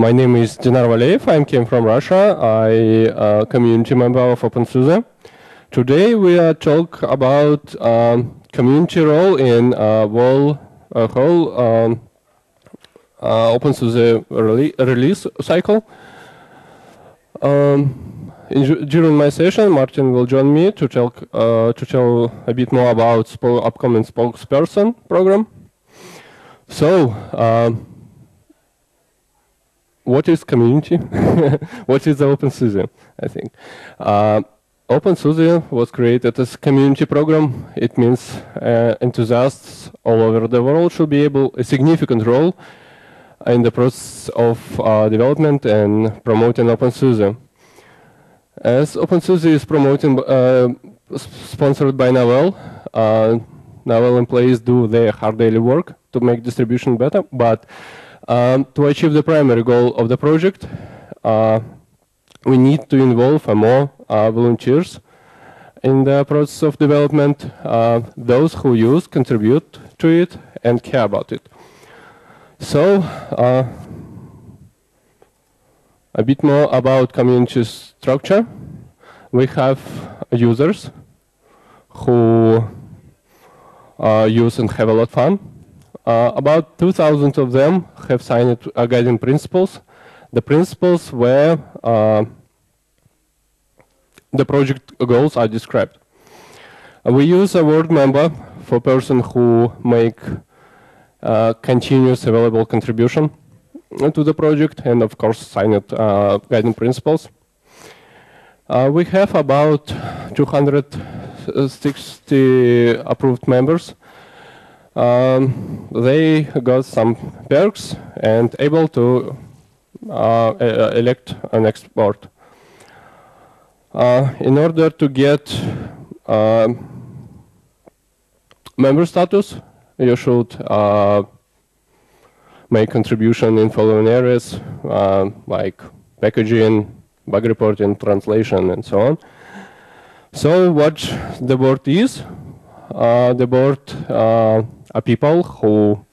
My name is Dinar Valev. I came from Russia. I'm a community member of openSUSE. Today we are talk about community role in whole openSUSE release cycle. During my session, Martin will join me to talk to tell a bit more about upcoming spokesperson program. So, what is community? What is openSUSE? I think openSUSE was created as a community program. It means enthusiasts all over the world should be able a significant role in the process of development and promoting openSUSE. As openSUSE is promoting, sponsored by Novell, Novell employees do their hard daily work to make distribution better, but to achieve the primary goal of the project, we need to involve more volunteers in the process of development, those who use, contribute to it, and care about it. So, a bit more about community structure. We have users who use and have a lot of fun. About 2,000 of them have signed guiding principles. The principles where the project goals are described. We use a word member for a person who make continuous available contribution to the project and, of course, signed guiding principles. We have about 260 approved members. They got some perks and able to elect an next board. In order to get member status, you should make contribution in following areas like packaging, bug reporting, translation, and so on. So what the board is, the board are people who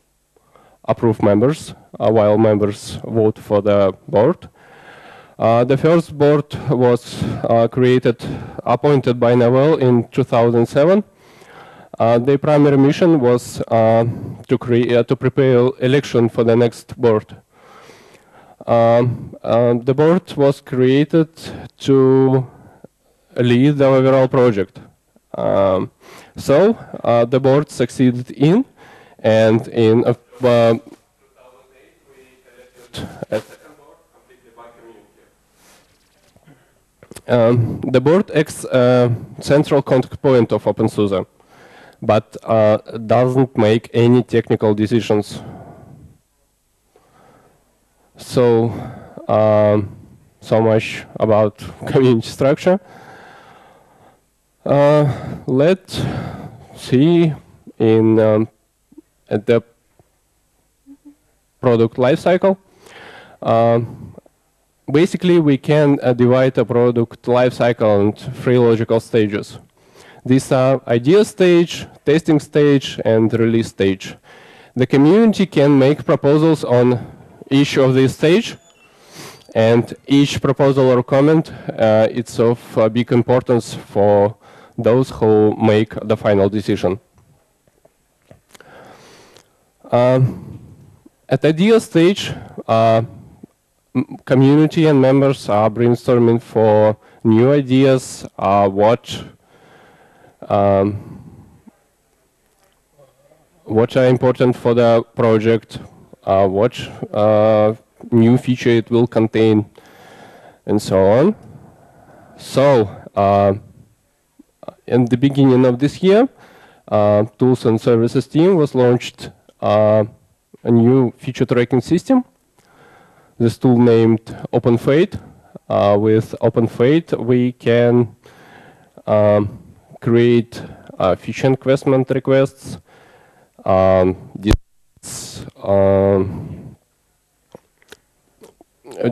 approve members while members vote for the board. The first board was appointed by Novell in 2007. Their primary mission was to prepare election for the next board. The board was created to lead the overall project. So the board succeeded in, and in 2008 we elected the second board completely by community. The board acts central contact point of openSUSE, but doesn't make any technical decisions. So, so much about community structure. Let's see in at the product lifecycle. Basically, we can divide a product lifecycle into three logical stages. These are idea stage, testing stage, and release stage. The community can make proposals on each of these stages, and each proposal or comment is of big importance for those who make the final decision. At idea stage, community and members are brainstorming for new ideas, what are important for the project, what new feature it will contain, and so on. So, in the beginning of this year, Tools and Services team was launched a new feature tracking system. This tool named OpenFate. With OpenFate, we can create feature investment requests,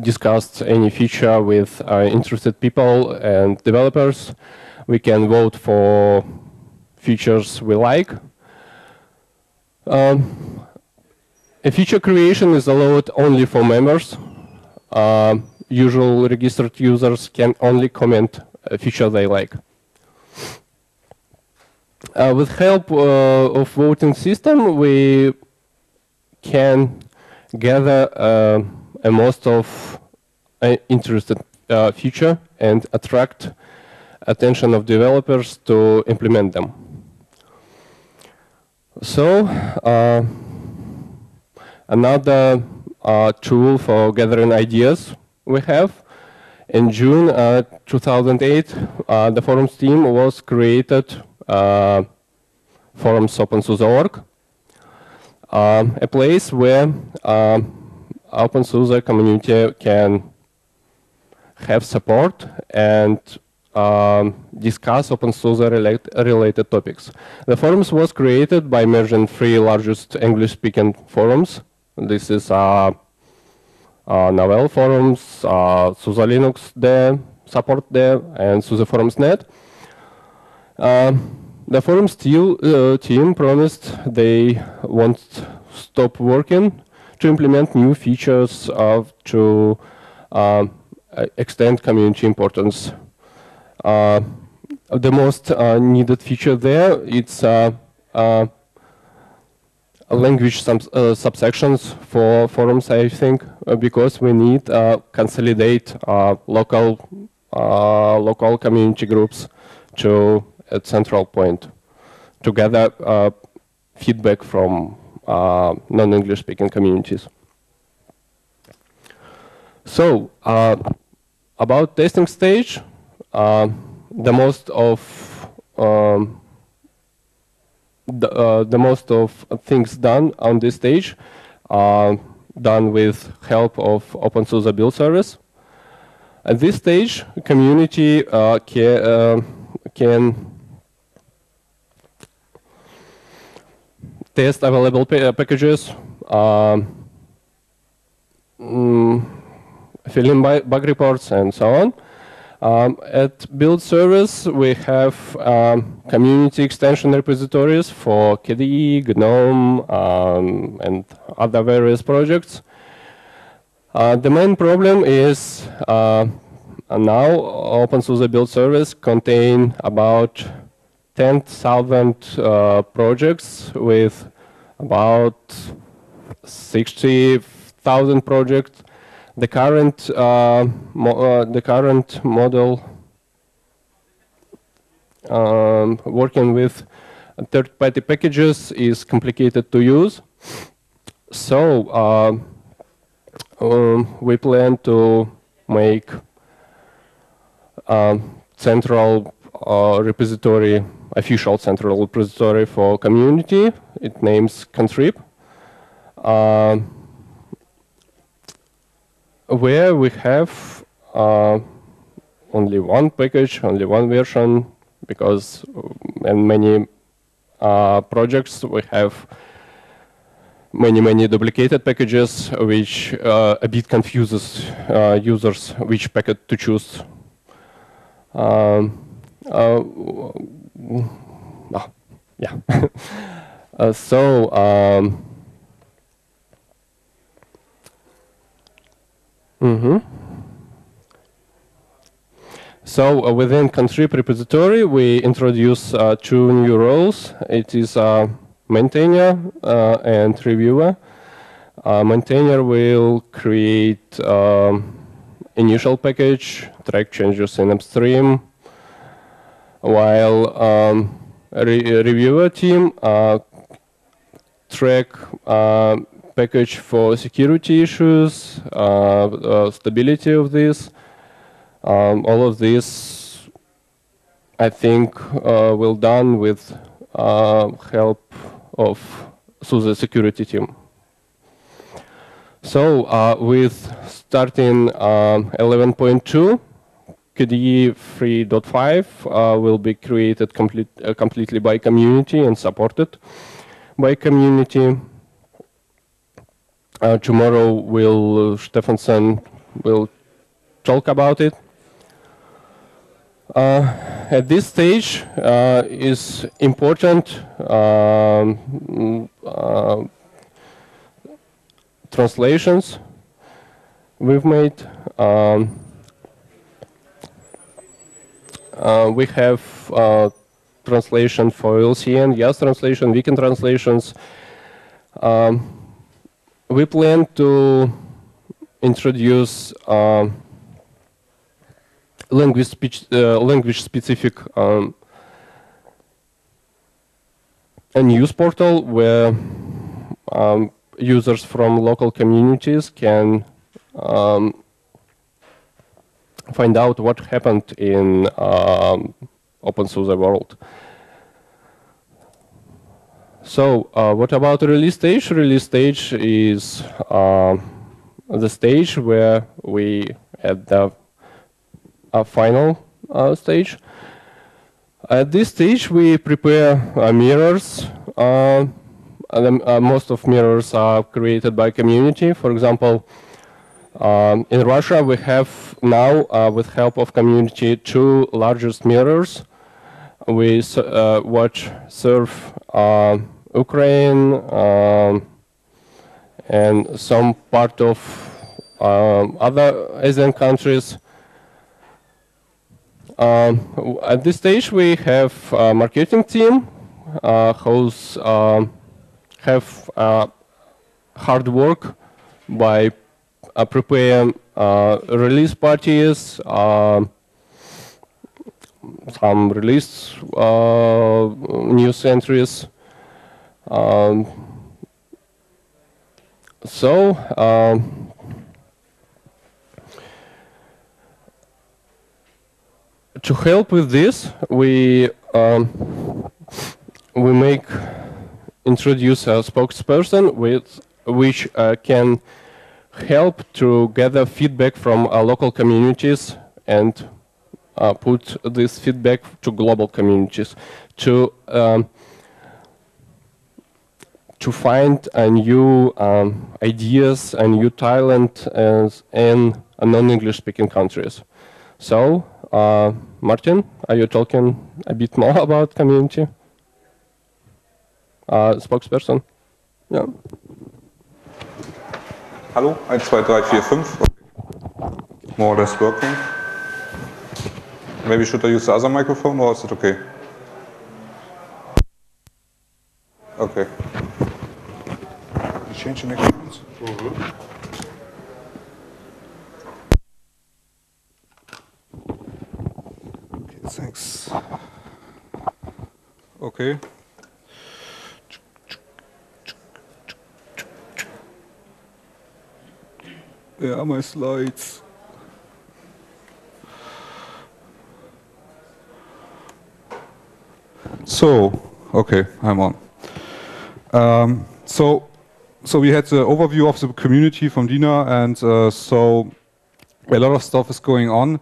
discuss any feature with interested people and developers. We can vote for features we like. A feature creation is allowed only for members. usual registered users can only comment a feature they like. With help of voting system, we can gather a most of interested feature and attract attention of developers to implement them. So another tool for gathering ideas we have. In June 2008, the forums team was created, forums openSUSE.org, a place where openSUSE community can have support and discuss OpenSUSE related topics. The forums was created by merging three largest English-speaking forums. This is Novell forums, SUSE Linux there, support there, and SUSE forums.net. The forums team promised they won't stop working to implement new features to extend community importance. The most needed feature there, it's language subsections for forums, I think, because we need consolidate local community groups to a central point to gather feedback from non-English speaking communities. So about testing stage, the most of things done on this stage are done with help of OpenSUSE build service. At this stage, community can test available packages, fill in bug reports, and so on. At build service, we have community extension repositories for KDE, GNOME, and other various projects. The main problem is now OpenSUSE build service contains about 10,000 projects with about 60,000 projects. The current model working with third-party packages is complicated to use. So we plan to make central repository, official central repository for community. It names Contrib, where we have only one package, only one version, because in many projects we have many duplicated packages, which a bit confuses users which packet to choose. Yeah. So So within Contrib repository, we introduce two new roles. It is maintainer and reviewer. Maintainer will create initial package, track changes in upstream, while reviewer team track package for security issues, stability of this. All of this, I think, will done with help of SUSE security team. So with starting 11.2, KDE 3.5 will be created completely by community and supported by community. Tomorrow, Stefansson will talk about it. At this stage, is important translations. we've made. We have translation for LCN, YAS translation, weekend translations. We plan to introduce language-specific a news portal where users from local communities can find out what happened in openSUSE world. So what about release stage? Release stage is the stage where we at the final stage. At this stage, we prepare mirrors. Most of mirrors are created by community. For example, in Russia, we have now, with help of community, 2 largest mirrors. We serve Ukraine and some part of other Asian countries. At this stage, we have a marketing team who's have hard work by preparing release parties, some release news entries. To help with this, we introduce a spokesperson with which can help to gather feedback from our local communities and put this feedback to global communities to find new ideas and new talent in non-English speaking countries. So. Martin, are you talking a bit more about community? Spokesperson? Yeah. Hallo, 1, 2, 3, 4, 5. Okay. More or less working. Maybe should I use the other microphone or is it okay? Okay. Change the next ones? Mm-hmm. Thanks. Okay. Where are my slides? So, okay, I'm on. So we had the overview of the community from Dinar, and so a lot of stuff is going on.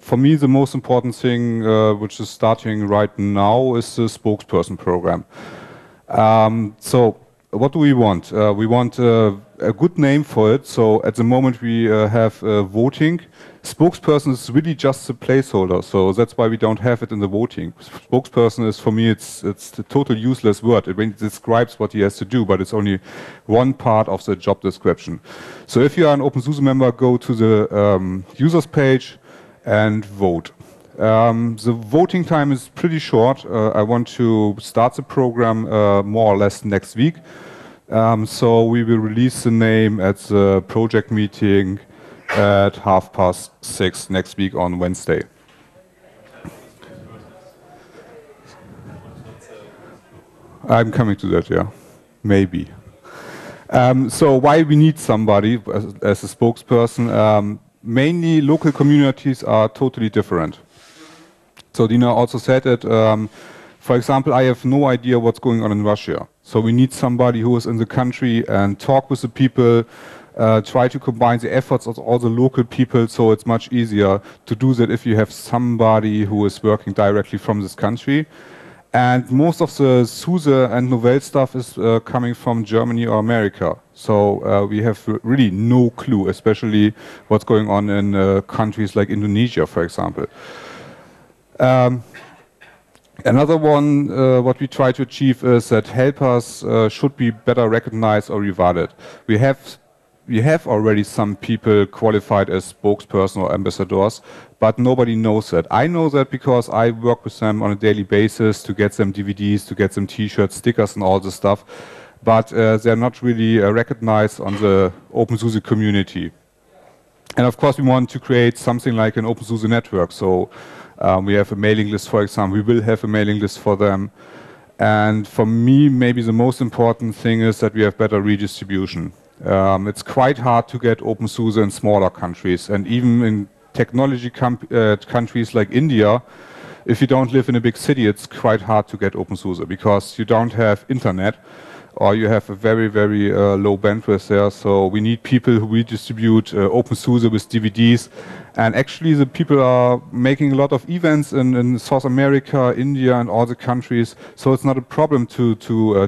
For me, the most important thing, which is starting right now, is the spokesperson program. So what do we want? We want a good name for it. So at the moment, we have voting. Spokesperson is really just a placeholder, so that's why we don't have it in the voting. Spokesperson is, for me, it's a total useless word. It describes what he has to do, but it's only one part of the job description. So if you are an openSUSE member, go to the users page and vote. The voting time is pretty short. I want to start the program more or less next week. So we will release the name at the project meeting at 6:30 next week on Wednesday. I'm coming to that, yeah, maybe. So why we need somebody as a spokesperson? Mainly local communities are totally different. So Dina also said that, for example, I have no idea what's going on in Russia. So we need somebody who is in the country and talk with the people, try to combine the efforts of all the local people, so it's much easier to do that if you have somebody who is working directly from this country. And most of the SUSE and Novell stuff is coming from Germany or America. So we have really no clue, especially what's going on in countries like Indonesia, for example. Another one, what we try to achieve is that helpers should be better recognized or rewarded. We have we have already some people qualified as spokesperson or ambassadors, but nobody knows that. I know that because I work with them on a daily basis to get them DVDs, to get them T-shirts, stickers, and all this stuff. But they're not really recognized on the OpenSUSE community. And of course, we want to create something like an OpenSUSE network. So we have a mailing list, for example. We will have a mailing list for them. And for me, maybe the most important thing is that we have better redistribution. It's quite hard to get OpenSUSE in smaller countries, and even in technology countries like India, if you don't live in a big city, it's quite hard to get OpenSUSE because you don't have internet, or you have a very, very low bandwidth there. So we need people who redistribute OpenSUSE with DVDs. And actually, the people are making a lot of events in South America, India, and all the countries. So it's not a problem to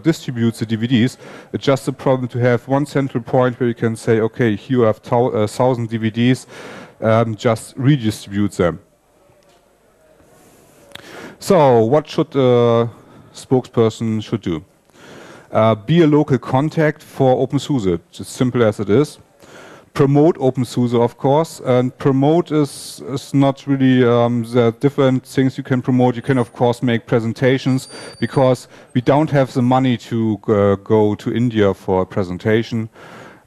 distribute the DVDs. It's just a problem to have one central point where you can say, okay, here you have 1,000 DVDs, just redistribute them. So what should a spokesperson should do? Be a local contact for OpenSUSE, as simple as it is. Promote OpenSUSE, of course, and promote is not really, there are different things you can promote. You can, of course, make presentations, because we don't have the money to go to India for a presentation.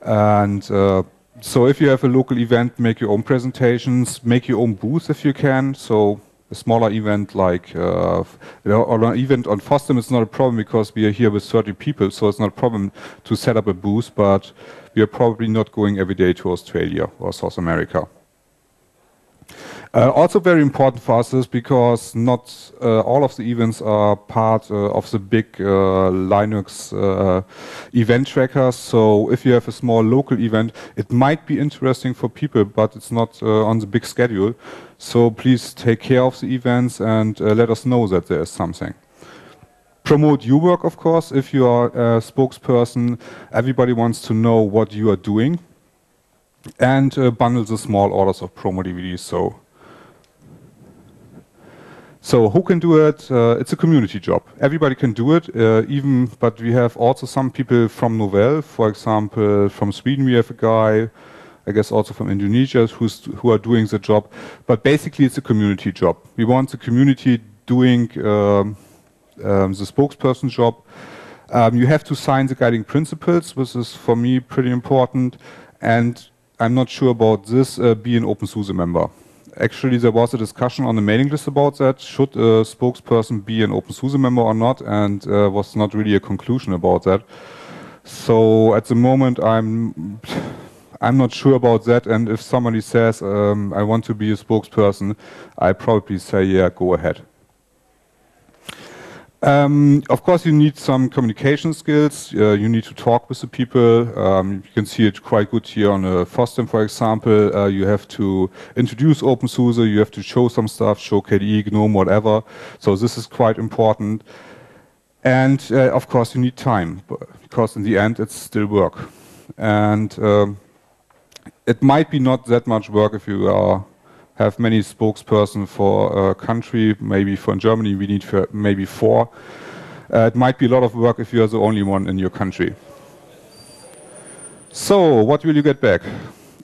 And so if you have a local event, make your own presentations, make your own booth if you can. So a smaller event like or an event on FOSDEM is not a problem because we are here with 30 people, so it's not a problem to set up a booth, but we are probably not going every day to Australia or South America. Also very important for us is because not all of the events are part of the big Linux event trackers. So if you have a small local event, it might be interesting for people, but it's not on the big schedule. So please take care of the events and let us know that there is something. Promote your work, of course. If you are a spokesperson, everybody wants to know what you are doing. And bundle the small orders of promo DVDs. So who can do it? It's a community job. Everybody can do it, even, but we have also some people from Novell, for example, from Sweden we have a guy, I guess also from Indonesia, who are doing the job. But basically it's a community job. We want the community doing the spokesperson job. You have to sign the guiding principles, which is for me pretty important. And I'm not sure about this, be an OpenSUSE member. Actually, there was a discussion on the mailing list about that. Should a spokesperson be an OpenSUSE member or not? And was not really a conclusion about that. So at the moment, I'm not sure about that. And if somebody says, I want to be a spokesperson, I probably say, yeah, go ahead. Of course, you need some communication skills. You need to talk with the people. You can see it quite good here on FOSDEM, for example. You have to introduce OpenSUSE. You have to show some stuff, show KDE, GNOME, whatever. So this is quite important. And of course, you need time, because in the end, it's still work. And it might be not that much work if you are have many spokesperson for a country, maybe for Germany we need for maybe 4. It might be a lot of work if you are the only one in your country. So what will you get back?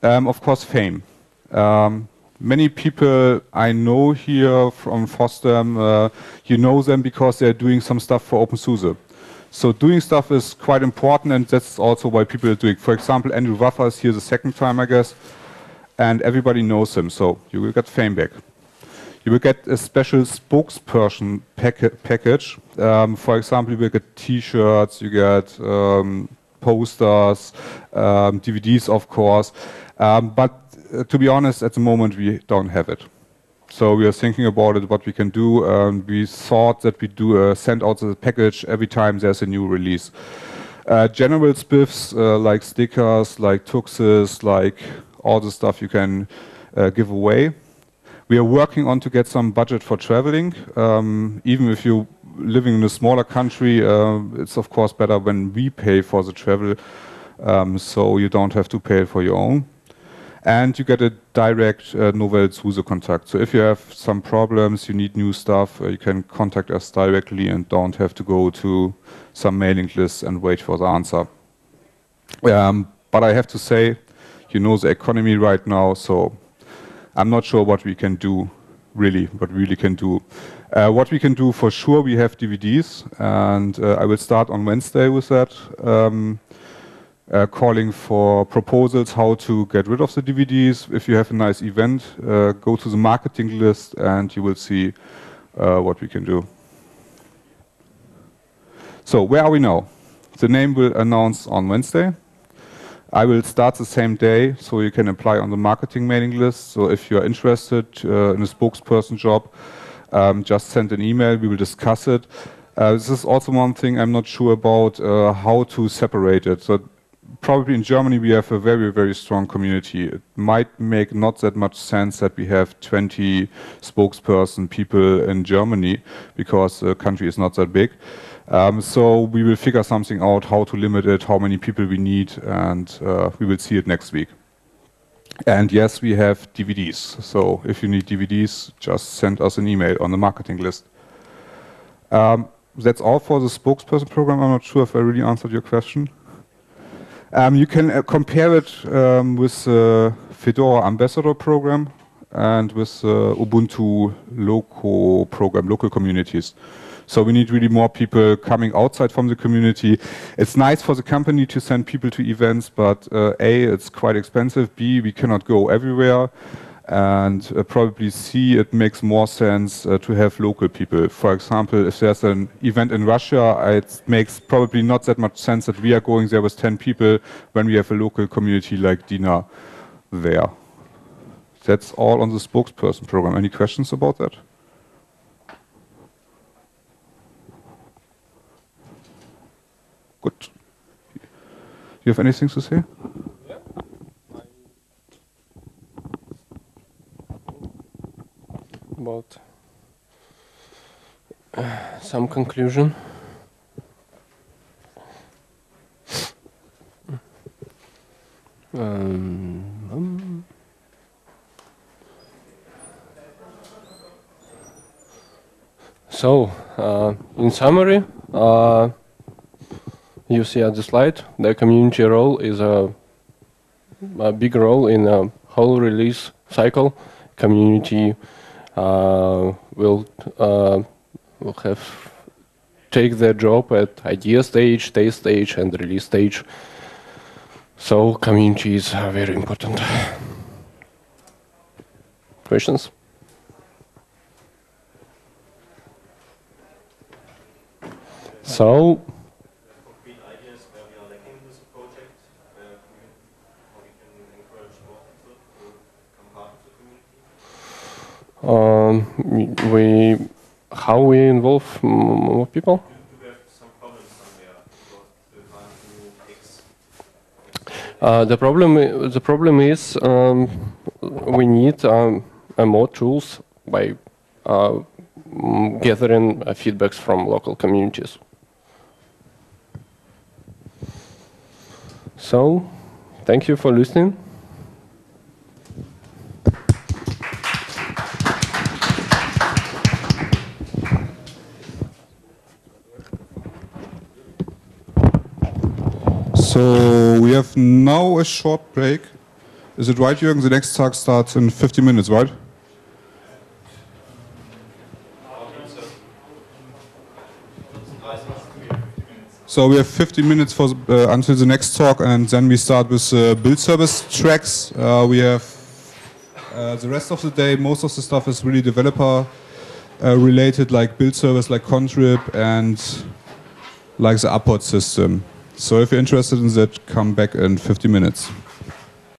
Of course, fame. Many people I know here from FOSDEM, you know them because they're doing some stuff for OpenSUSE. So doing stuff is quite important, and that's also why people are doing. For example, Andrew Waffer is here the second time, I guess. And everybody knows him, so you will get fame back. You will get a special spokesperson package. For example, you will get T-shirts, you get posters, DVDs, of course. But to be honest, at the moment, we don't have it. So we are thinking about it, what we can do. We thought that we do send out the package every time there's a new release. General spiffs like stickers, like tuxes, like all the stuff you can give away. We are working on to get some budget for traveling. Even if you're living in a smaller country, it's of course better when we pay for the travel, so you don't have to pay for your own. And you get a direct Novell SUSE contact. So if you have some problems, you need new stuff, you can contact us directly and don't have to go to some mailing lists and wait for the answer. But I have to say, you know the economy right now, so I'm not sure what we can do, really, what we really can do. What we can do for sure, we have DVDs, and I will start on Wednesday with that, calling for proposals how to get rid of the DVDs. If you have a nice event, go to the marketing list and you will see what we can do. So where are we now? The name will announce on Wednesday. I will start the same day, so you can apply on the marketing mailing list. So if you are interested in a spokesperson job, just send an email. We will discuss it. This is also one thing I'm not sure about, how to separate it. So probably in Germany we have a very, very strong community. It might make not that much sense that we have 20 spokesperson people in Germany, because the country is not that big. So we will figure something out, how to limit it, how many people we need, and we will see it next week. And yes, we have DVDs. So if you need DVDs, just send us an email on the marketing list. That's all for the spokesperson program. I'm not sure if I really answered your question. You can compare it with the Fedora Ambassador program and with the Ubuntu local program, local communities. So we need really more people coming outside from the community. It's nice for the company to send people to events, but A, it's quite expensive, B, we cannot go everywhere, and probably C, it makes more sense to have local people. For example, if there's an event in Russia, it makes probably not that much sense that we are going there with 10 people when we have a local community like Dinar there. That's all on the spokesperson program. Any questions about that? Good. You have anything to say? Yeah. About some conclusion. So, in summary, you see at the slide, the community role is a big role in a whole release cycle. Community will have take their job at idea stage, test stage, and release stage. So community is very important. Questions? So. How we involve more people? The problem is we need more tools by gathering feedbacks from local communities. So, thank you for listening. So we have now a short break. Is it right, Jürgen? The next talk starts in 50 minutes, right? So we have 50 minutes for, until the next talk, and then we start with build service tracks. We have the rest of the day, most of the stuff is really developer related, like build service, like contrib, and like the Apport system. So if you're interested in that, come back in 50 minutes.